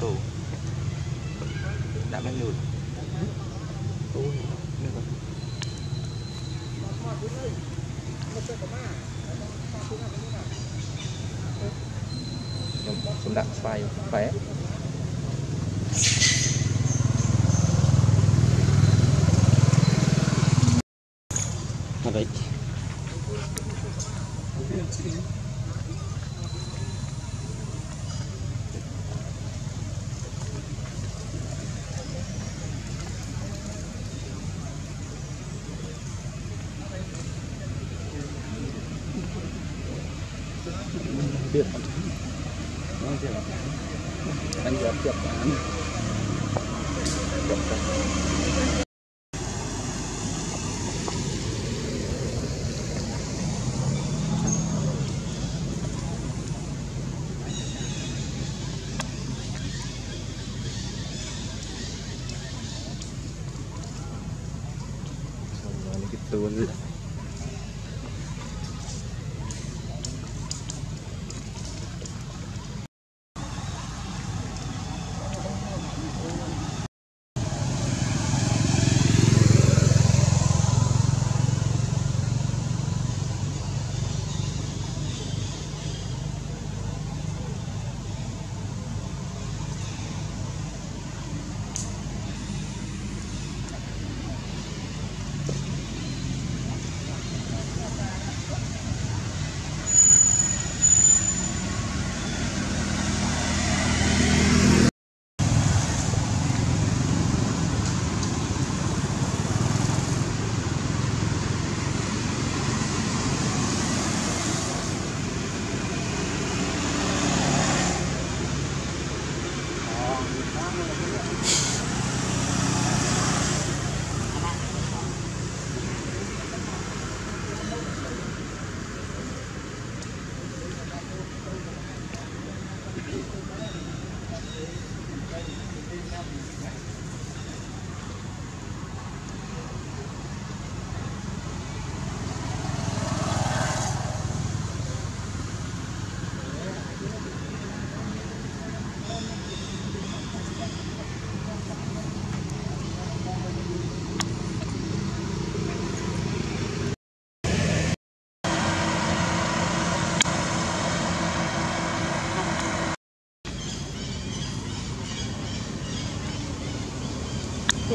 tù đã lên lùi xuống đạn xoay khỏe mà đấy. Biết không? Anh gặp gặp bạn. Gitu aja.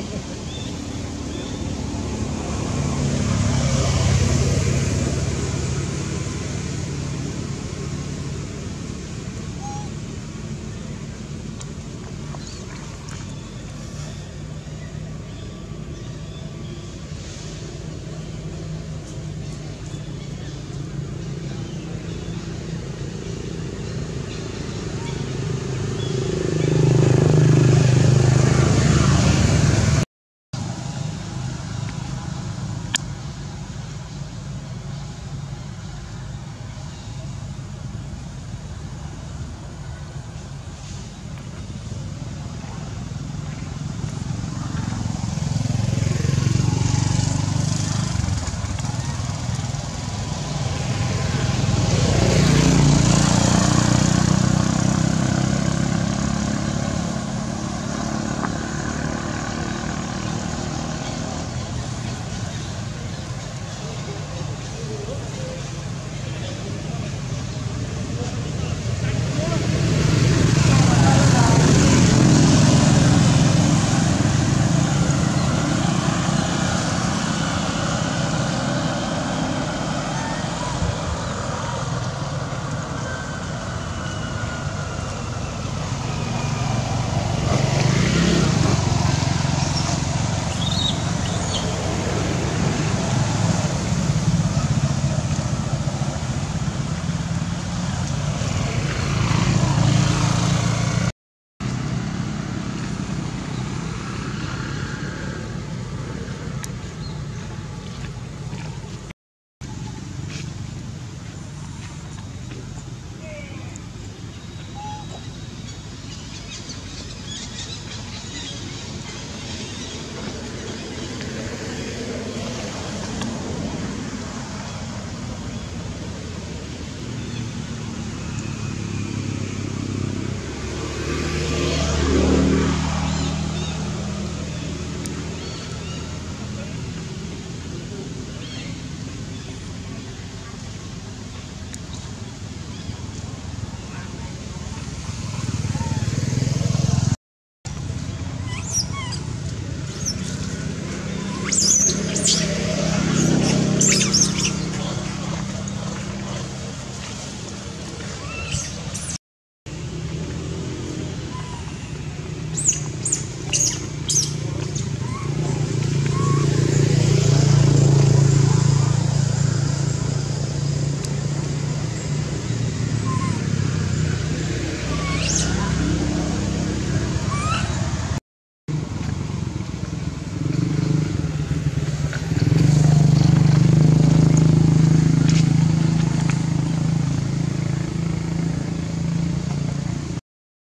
Thank you.